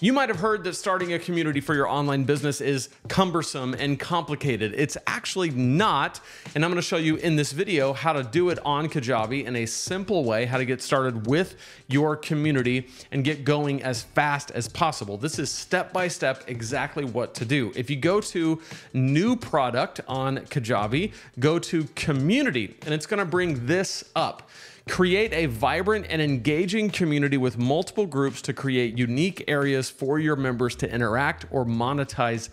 You might have heard that starting a community for your online business is cumbersome and complicated. It's actually not, and I'm gonna show you in this video how to do it on Kajabi in a simple way, how to get started with your community and get going as fast as possible. This is step-by-step exactly what to do. If you go to new product on Kajabi, go to community, and it's gonna bring this up. Create a vibrant and engaging community with multiple groups to create unique areas for your members to interact or monetize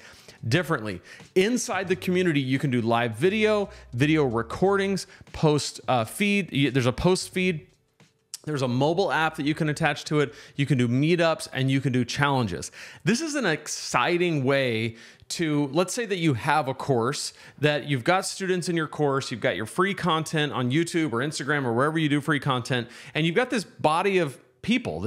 differently. Inside the community, you can do live video, video recordings, post feed. There's a post feed. There's a mobile app that you can attach to it. You can do meetups and you can do challenges. This is an exciting way to, let's say that you have a course, that you've got students in your course, you've got your free content on YouTube or Instagram or wherever you do free content, and you've got this body of people,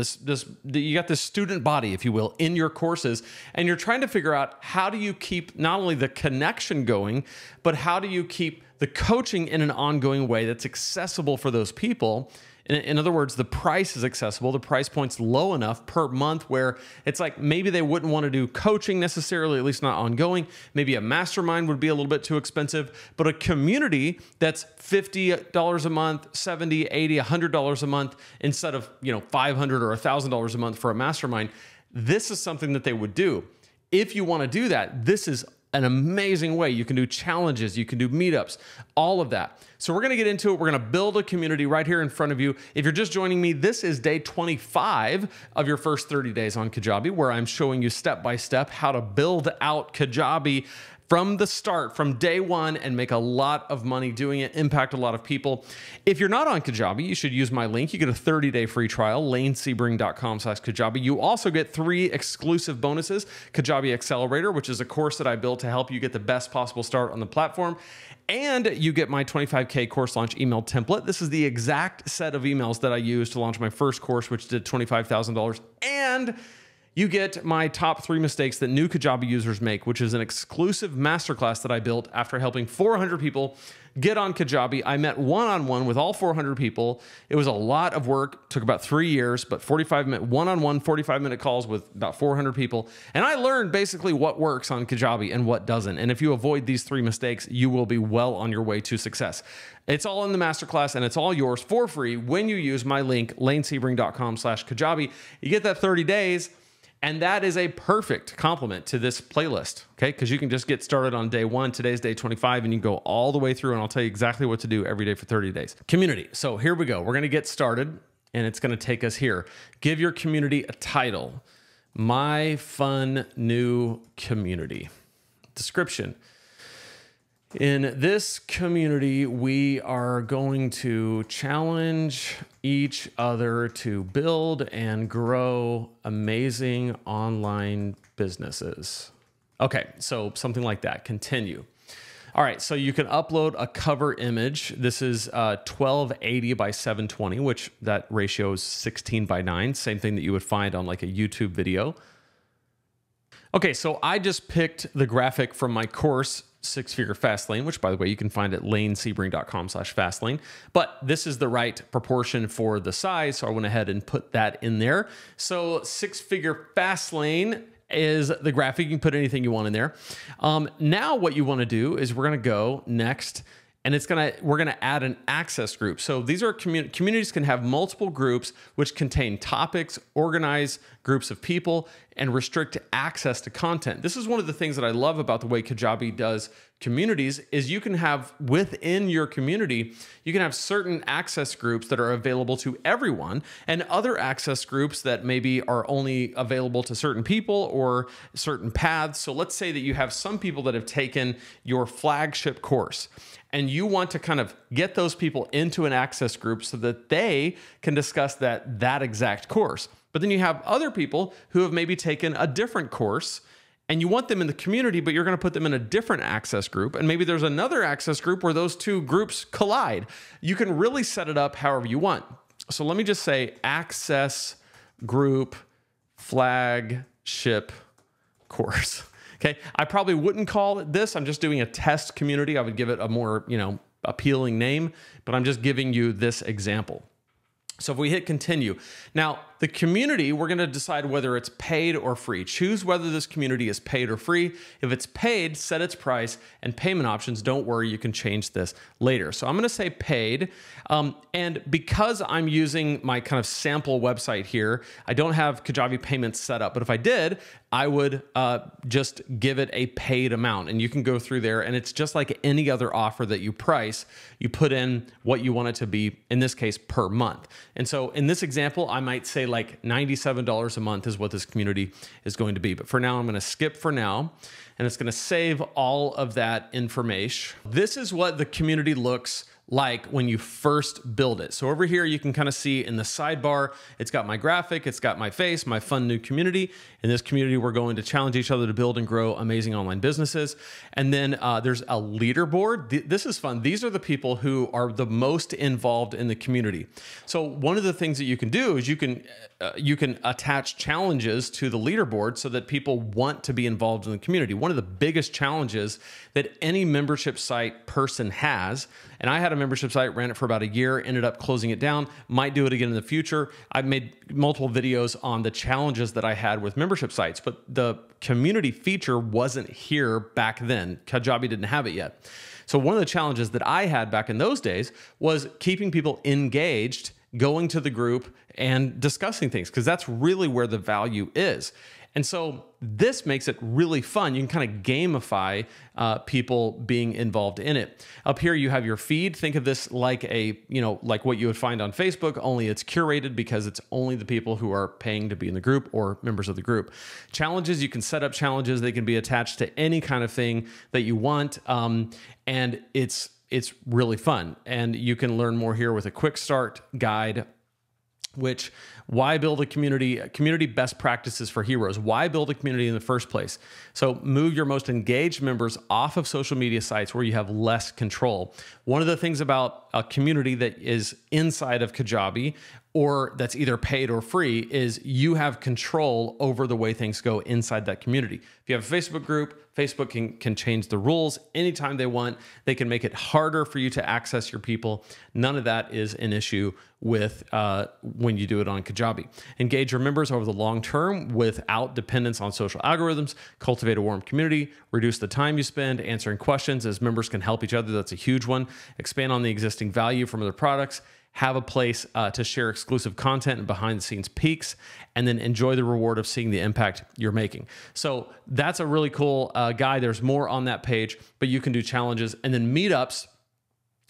you got this student body, if you will, in your courses, and you're trying to figure out how do you keep not only the connection going, but how do you keep the coaching in an ongoing way that's accessible for those people. In other words, the price is accessible, the price point's low enough per month where it's like maybe they wouldn't want to do coaching necessarily, at least not ongoing. Maybe a mastermind would be a little bit too expensive, but a community that's $50 a month, $70, $80, $100 a month instead of, you know, $500 or $1,000 a month for a mastermind, this is something that they would do. If you want to do that, this is an amazing way. You can do challenges, you can do meetups, all of that. So we're gonna get into it. We're gonna build a community right here in front of you. If you're just joining me, this is day 25 of your first 30 days on Kajabi, where I'm showing you step-by-step how to build out Kajabi from the start, from day one, and make a lot of money doing it, impact a lot of people. If you're not on Kajabi, you should use my link. You get a 30-day free trial, lanesebring.com/Kajabi. You also get 3 exclusive bonuses, Kajabi Accelerator, which is a course that I built to help you get the best possible start on the platform. And you get my 25K course launch email template. This is the exact set of emails that I used to launch my first course, which did $25,000. And you get my top 3 mistakes that new Kajabi users make, which is an exclusive masterclass that I built after helping 400 people get on Kajabi. I met one-on-one with all 400 people. It was a lot of work, took about 3 years, but 45-minute calls with about 400 people. And I learned basically what works on Kajabi and what doesn't. And if you avoid these 3 mistakes, you will be well on your way to success. It's all in the masterclass and it's all yours for free when you use my link, lanesebring.com/Kajabi. You get that 30 days. And that is a perfect complement to this playlist, okay? Because you can just get started on day 1. Today's day 25, and you can go all the way through, and I'll tell you exactly what to do every day for 30 days. Community. So here we go. We're going to get started, and it's going to take us here. Give your community a title. My fun new community. Description. In this community, we are going to challenge each other to build and grow amazing online businesses. Okay, so something like that. Continue. All right, so you can upload a cover image. This is 1280 by 720, which that ratio is 16 by 9. Same thing that you would find on like a YouTube video. Okay, so I just picked the graphic from my course, Six-Figure Fast Lane, which by the way, you can find at lanesebring.com/fastlane. But this is the right proportion for the size, so I went ahead and put that in there. So Six-Figure Fast Lane is the graphic. You can put anything you want in there. Now what you want to do is we're going to go next, and we're gonna add an access group. So these are communities can have multiple groups which contain topics, organize groups of people, and restrict access to content. This is one of the things that I love about the way Kajabi does communities is you can have within your community, you can have certain access groups that are available to everyone and other access groups that maybe are only available to certain people or certain paths. So let's say that you have some people that have taken your flagship course and you want to kind of get those people into an access group so that they can discuss that exact course. But then you have other people who have maybe taken a different course and you want them in the community, but you're going to put them in a different access group. And maybe there's another access group where those two groups collide. You can really set it up however you want. So let me just say access group flagship course. Okay, I probably wouldn't call it this. I'm just doing a test community. I would give it a more, you know, appealing name, but I'm just giving you this example. So if we hit continue. Now, the community, we're going to decide whether it's paid or free. Choose whether this community is paid or free. If it's paid, set its price and payment options. Don't worry, you can change this later. So I'm going to say paid. And because I'm using my kind of sample website here, I don't have Kajabi payments set up, but if I did, I would just give it a paid amount, and you can go through there, and it's just like any other offer that you price. You put in what you want it to be, in this case, per month. And so in this example, I might say like $97 a month is what this community is going to be. But for now, I'm going to skip for now, and it's going to save all of that information. This is what the community looks like when you first build it. So over here, you can kind of see in the sidebar, it's got my graphic, it's got my face, my fun new community. In this community, we're going to challenge each other to build and grow amazing online businesses. And then there's a leaderboard. This is fun. These are the people who are the most involved in the community. So one of the things that you can do is you can attach challenges to the leaderboard so that people want to be involved in the community. One of the biggest challenges that any membership site person has, and I had a membership site, ran it for about a year, ended up closing it down, might do it again in the future. I've made multiple videos on the challenges that I had with membership sites, but the community feature wasn't here back then. Kajabi didn't have it yet. So one of the challenges that I had back in those days was keeping people engaged, going to the group and discussing things, because that's really where the value is. And so this makes it really fun. You can kind of gamify people being involved in it. Up here, you have your feed. Think of this like a, you know, like what you would find on Facebook, only it's curated because it's only the people who are paying to be in the group or members of the group. Challenges, you can set up challenges. They can be attached to any kind of thing that you want. And it's really fun. And you can learn more here with a quick start guide, which why build a community, best practices for heroes. Why build a community in the first place? So move your most engaged members off of social media sites where you have less control. One of the things about a community that is inside of Kajabi, or that's either paid or free, is you have control over the way things go inside that community. If you have a Facebook group, Facebook can change the rules anytime they want. They can make it harder for you to access your people. None of that is an issue with when you do it on Kajabi. Engage your members over the long term without dependence on social algorithms. Cultivate a warm community. Reduce the time you spend answering questions as members can help each other. That's a huge one. Expand on the existing value from other products. Have a place to share exclusive content and behind-the-scenes peeks, and then enjoy the reward of seeing the impact you're making. So that's a really cool guide. There's more on that page, but you can do challenges. And then meetups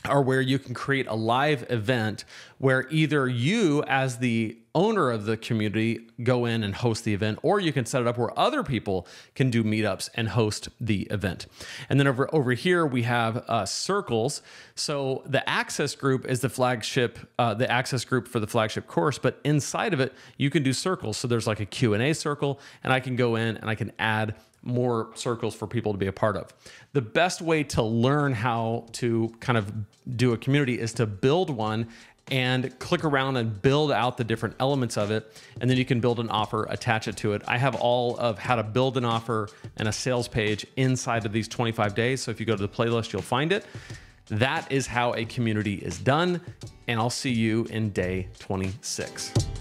are where you can create a live event where either you, as the owner of the community, go in and host the event, or you can set it up where other people can do meetups and host the event. And then over here, we have circles. So the access group is the flagship, the access group for the flagship course, but inside of it, you can do circles. So there's like a Q&A circle, and I can go in and I can add more circles for people to be a part of. The best way to learn how to kind of do a community is to build one and click around and build out the different elements of it. And then you can build an offer, attach it to it. I have all of how to build an offer and a sales page inside of these 25 days. So if you go to the playlist, you'll find it. That is how a community is done. And I'll see you in day 26.